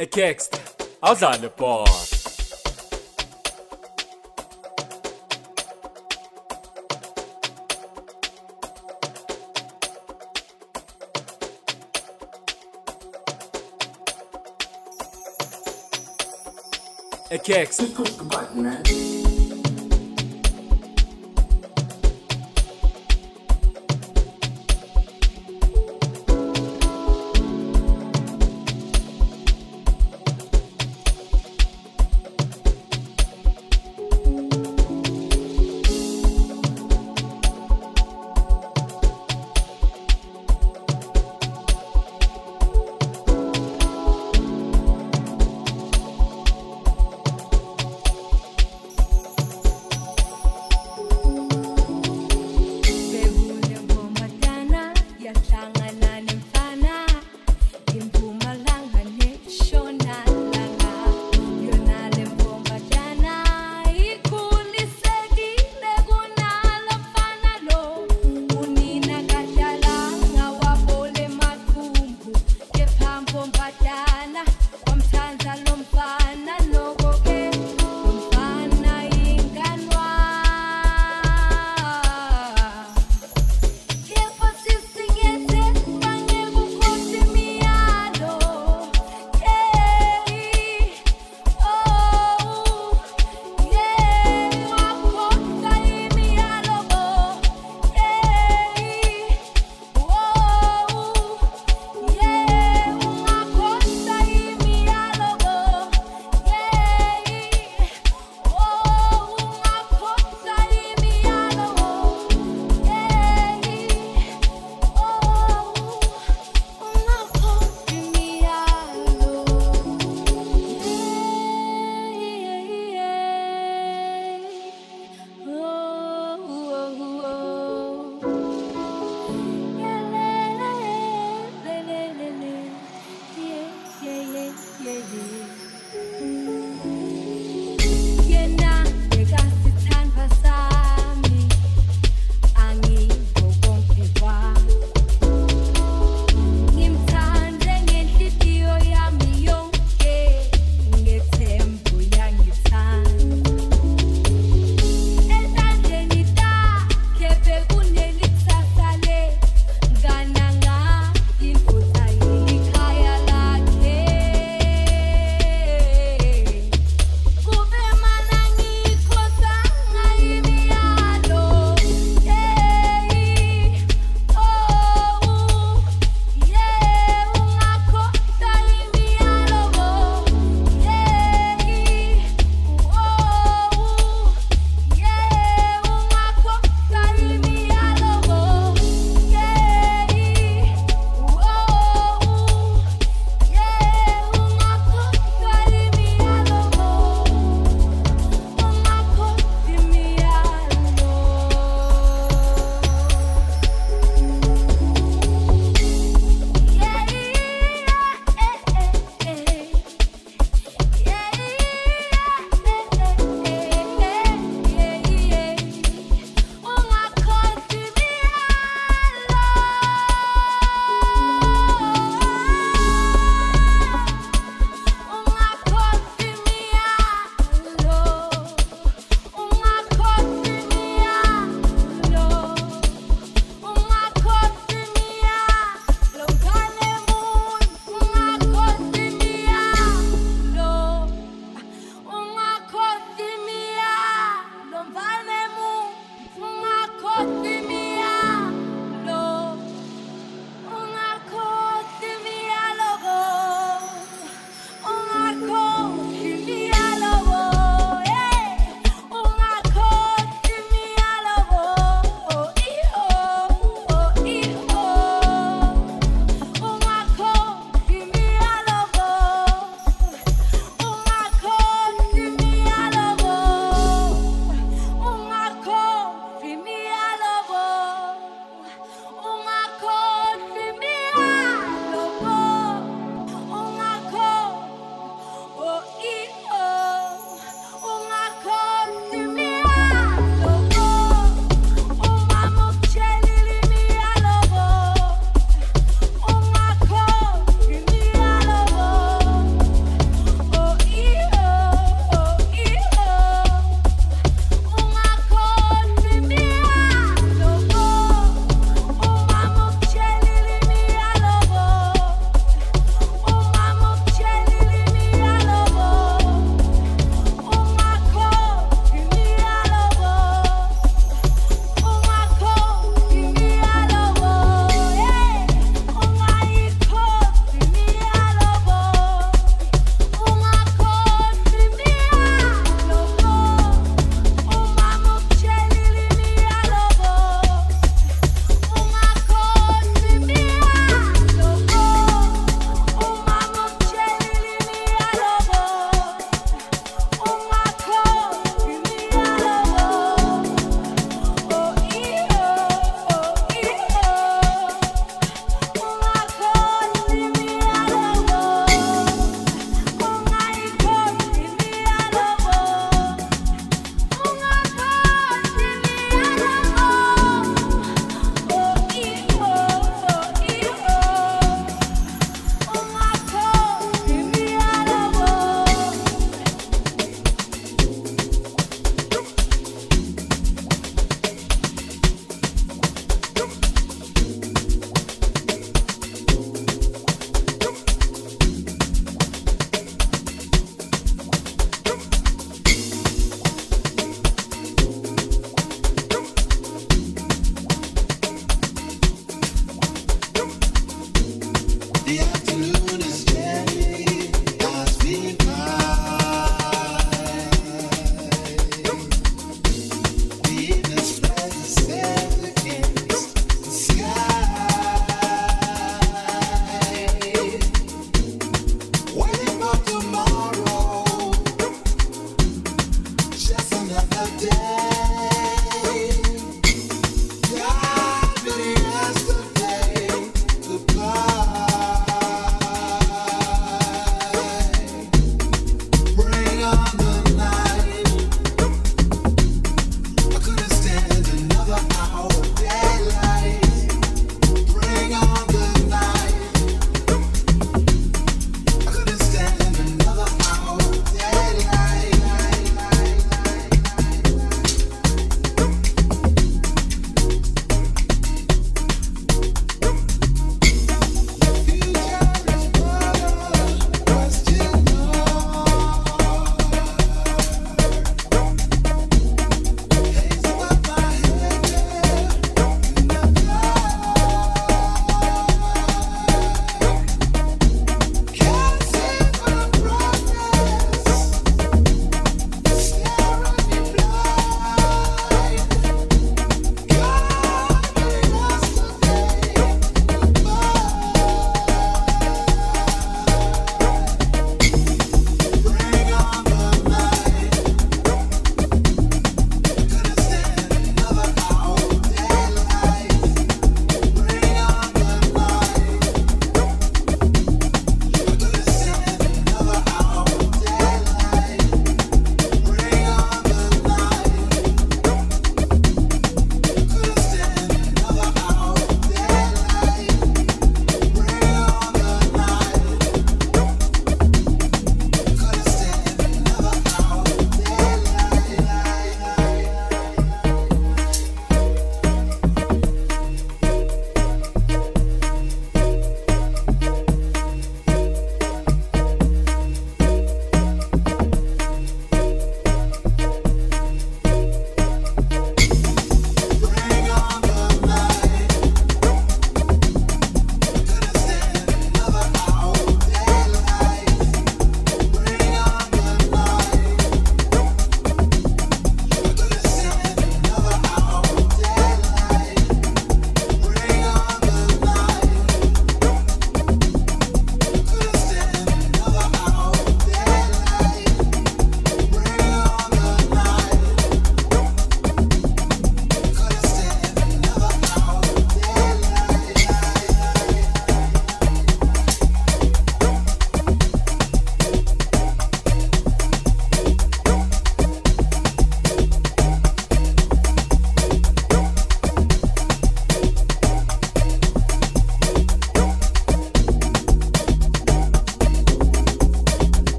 a gangster. I was on the bar. A gangster.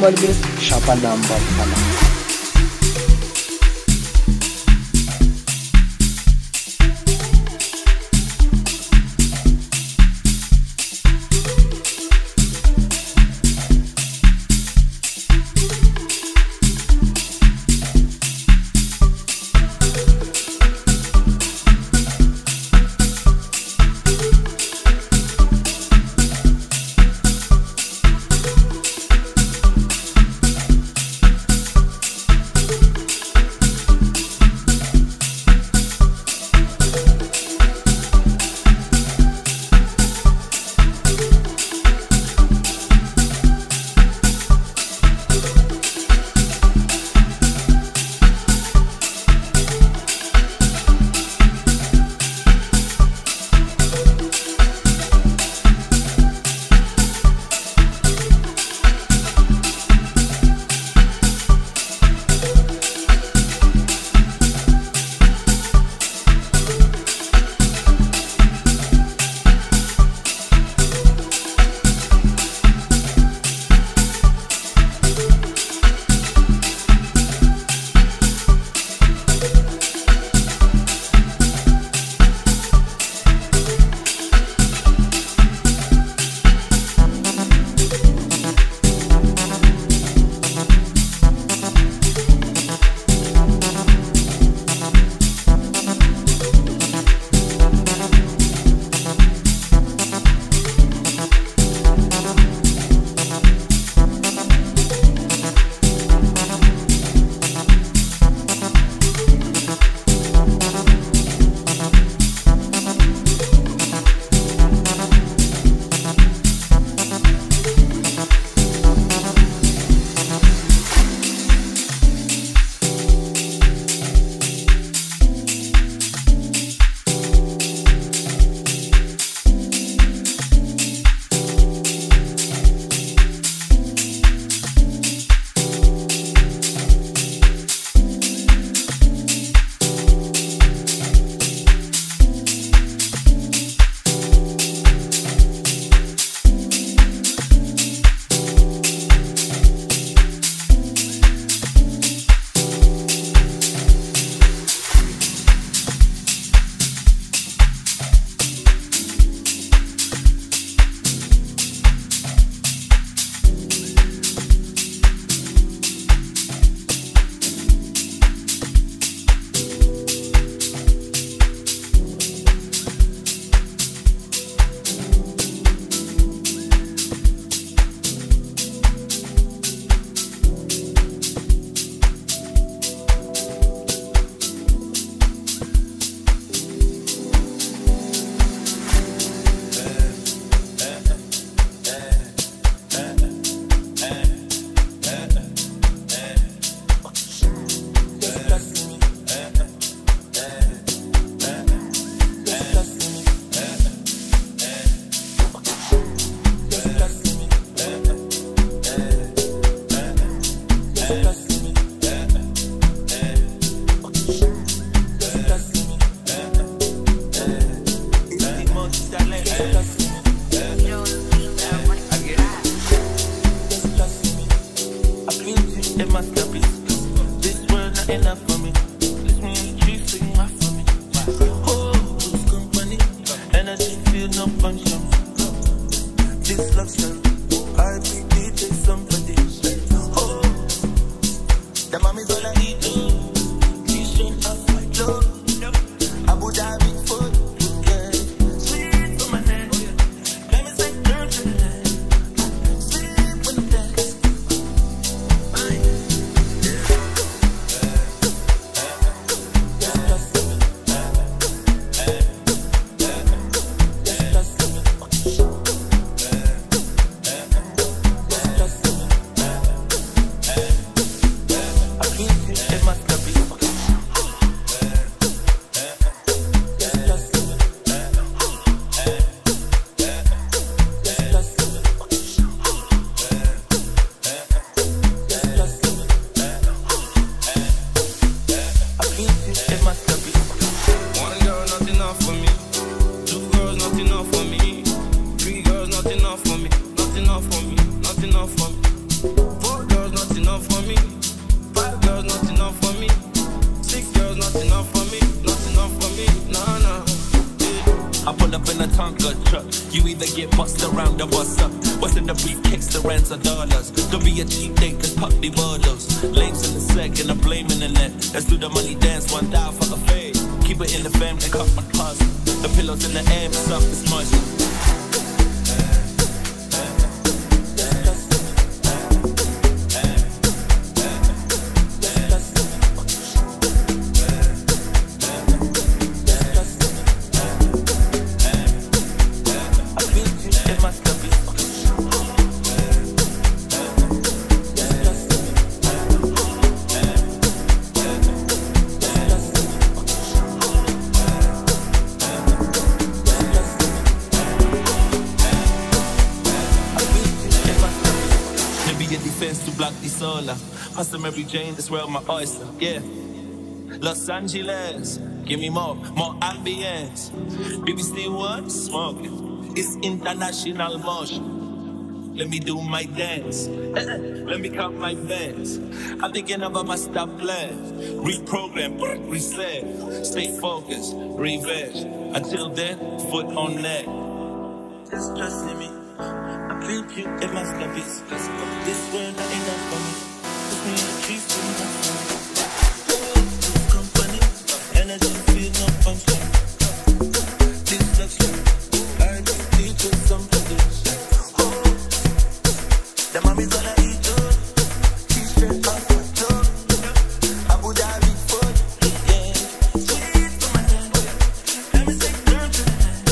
number is Shopper number 1. Not enough for me. Four girls, good truck. You either get bust around or bust up. What's in the briefcase, the rands of dollars. Don't be a cheap date, cause pop the bottles. Lames in the sack and I'm blaming the net. Let's do the money dance, one die for the fade. Keep it in the fam, they cut my puzzle. The pillows in the air, stuff is smudged. To block the solar, Pastor Mary Jane, this world my oyster. Yeah, Los Angeles, give me more ambience. BBC One, smoking. It's international motion. Let me do my dance. Let me cut my bands. I'm thinking about my stop plan. Reprogram, reset, stay focused, revenge. Until then, foot on leg. Just trust in me. I built you in my slabbies. This world not enough for me. Put me in the trees, do not for me. Company, energy, feel no function. This luxury, I just need to some produce. The mommy's gonna eat all. She's straight off my door. Abu Dhabi food, yeah. Sweet to my hand. Let me say down to the night.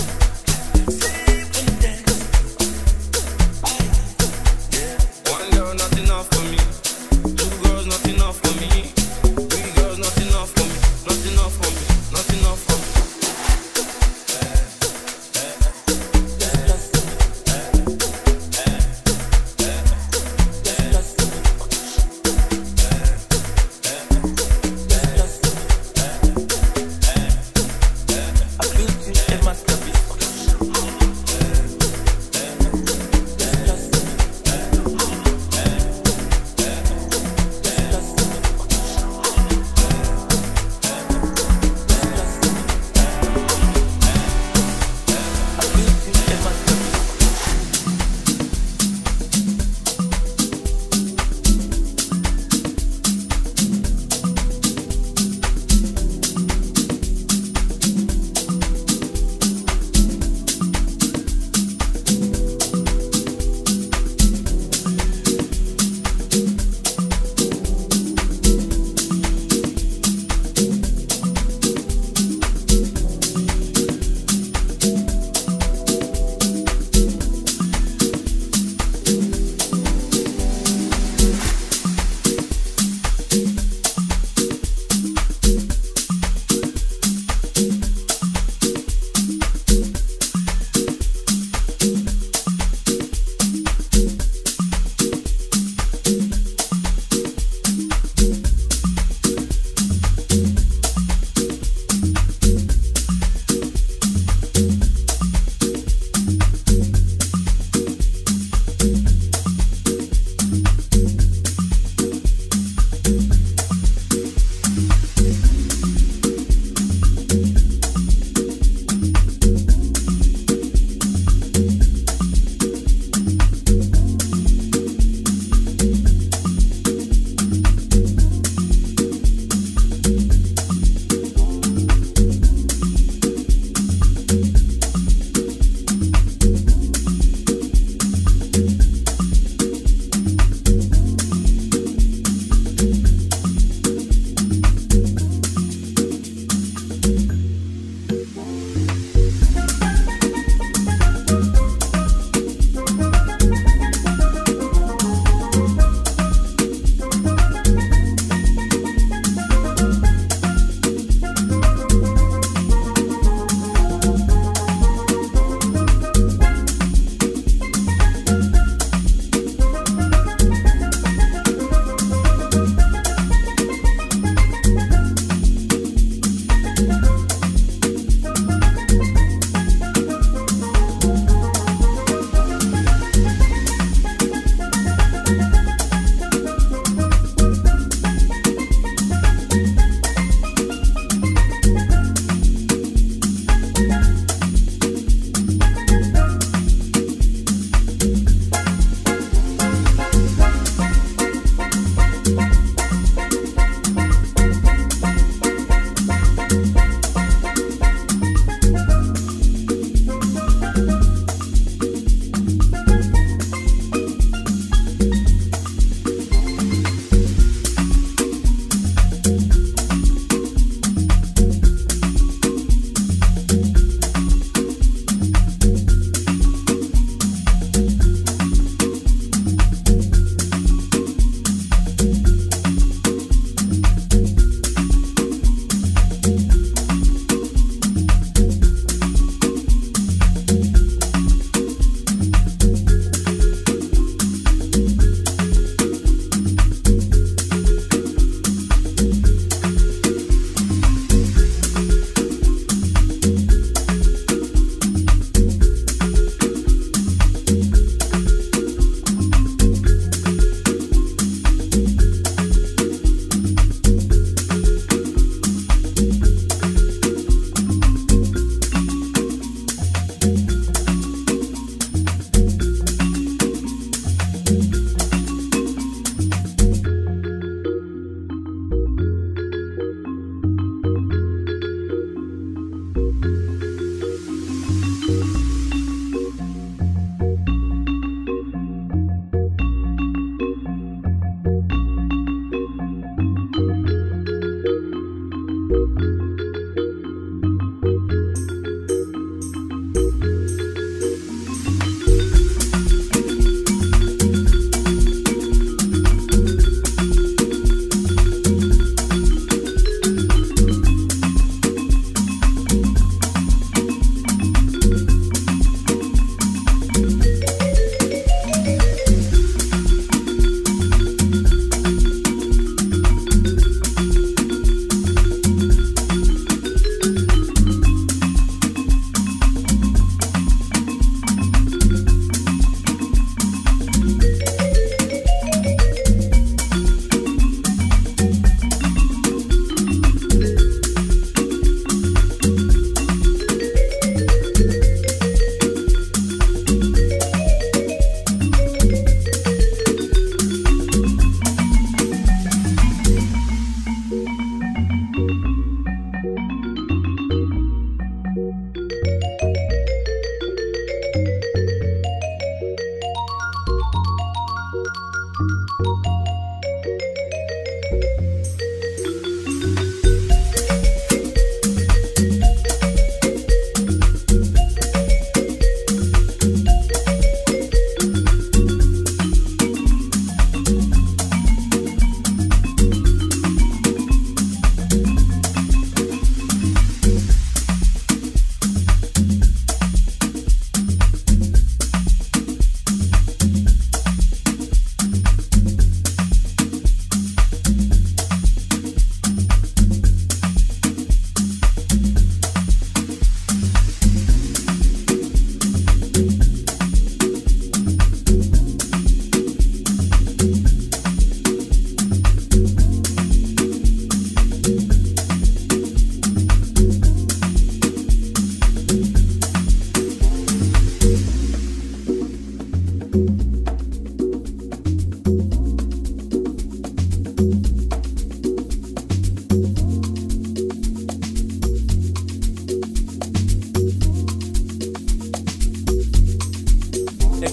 Sleep when you dance. One girl, not enough for me.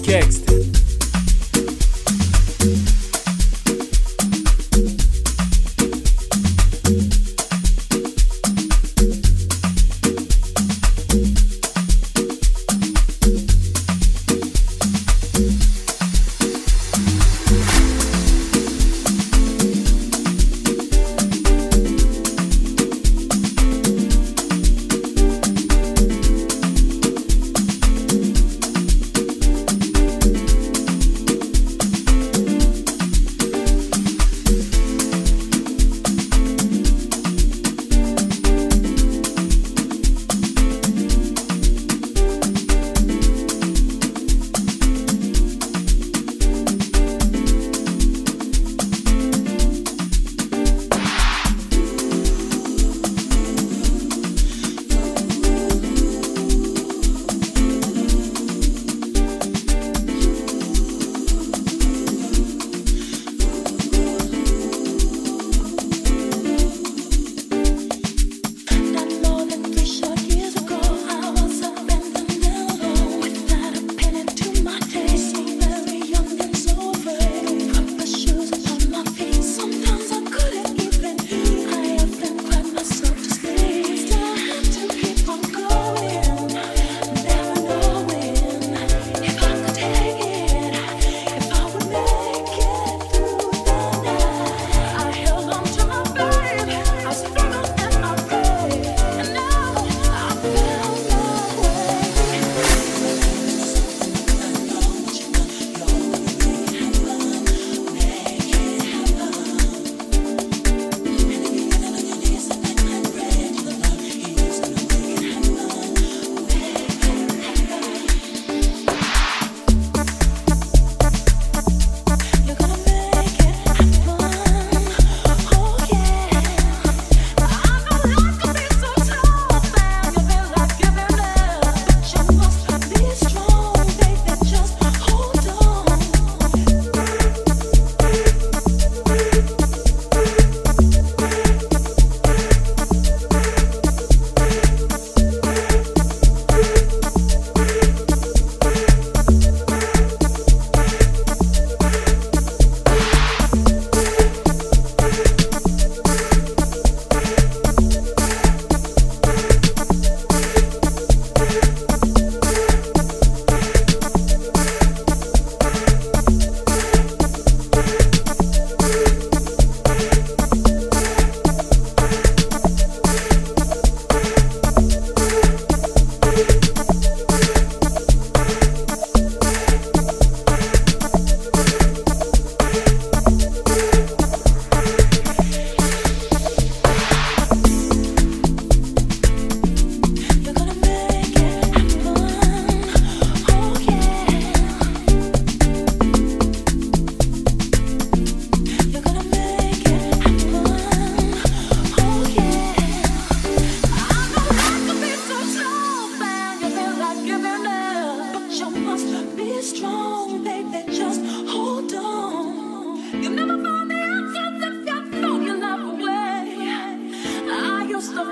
Kekst.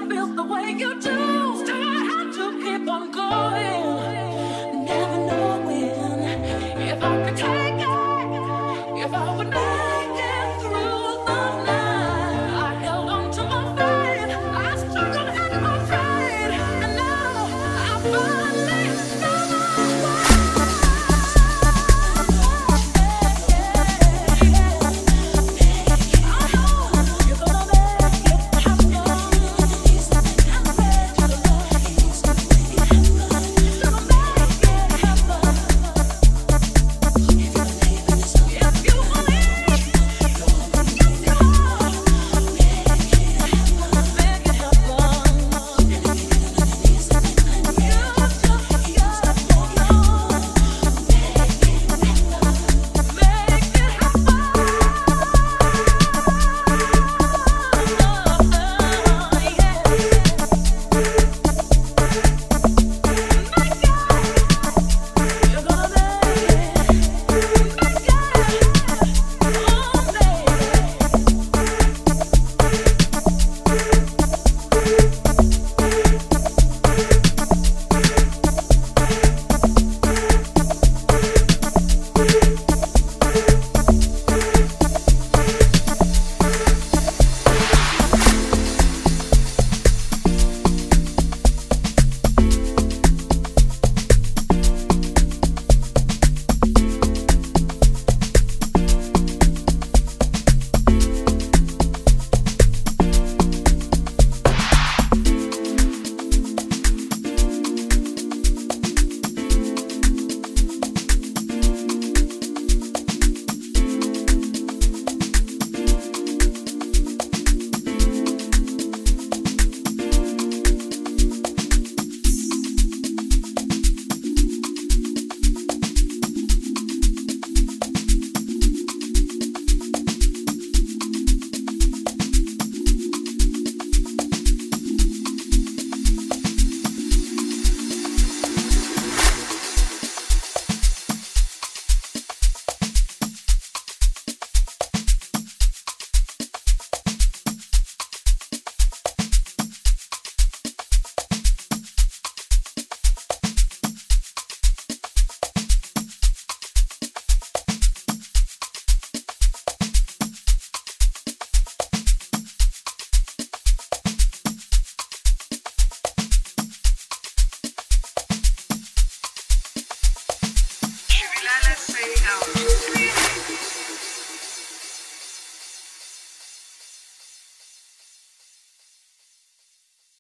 Built the way you do, still had to keep on going.